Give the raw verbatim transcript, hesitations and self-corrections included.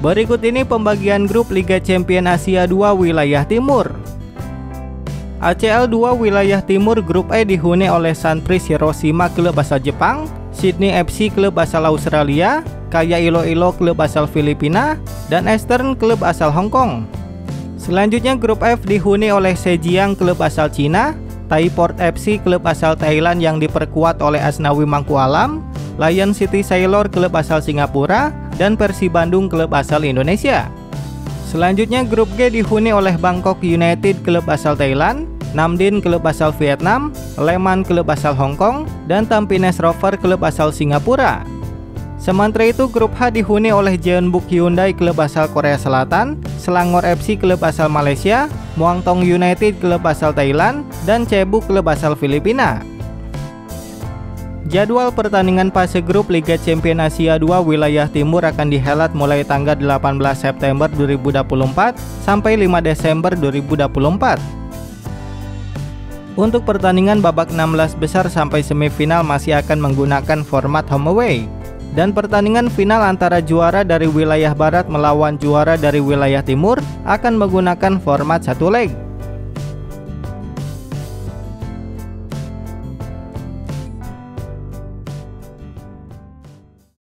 Berikut ini pembagian grup Liga Champions Asia dua wilayah timur. A C L dua wilayah timur grup E dihuni oleh Sanfrecce Hiroshima klub asal Jepang, Sydney F C klub asal Australia, Kaya–Iloilo klub asal Filipina, dan Eastern klub asal Hong Kong. Selanjutnya grup F dihuni oleh Zhejiang klub asal Cina, Taiport F C klub asal Thailand yang diperkuat oleh Asnawi Mangkualam, Lion City Sailors klub asal Singapura, dan Persib Bandung klub asal Indonesia. Selanjutnya grup G dihuni oleh Bangkok United klub asal Thailand, Nam Dinh klub asal Vietnam, Lee Man klub asal Hong Kong, dan Tampines Rovers klub asal Singapura. Sementara itu grup H dihuni oleh Jeonbuk Hyundai klub asal Korea Selatan, Selangor F C klub asal Malaysia, Muangthong United klub asal Thailand, dan Cebu klub asal Filipina. Jadwal pertandingan fase grup Liga Champions Asia dua wilayah timur akan dihelat mulai tanggal delapan belas September dua ribu dua puluh empat sampai lima Desember dua ribu dua puluh empat. Untuk pertandingan babak enam belas besar sampai semifinal masih akan menggunakan format home away, dan pertandingan final antara juara dari wilayah barat melawan juara dari wilayah timur akan menggunakan format satu leg.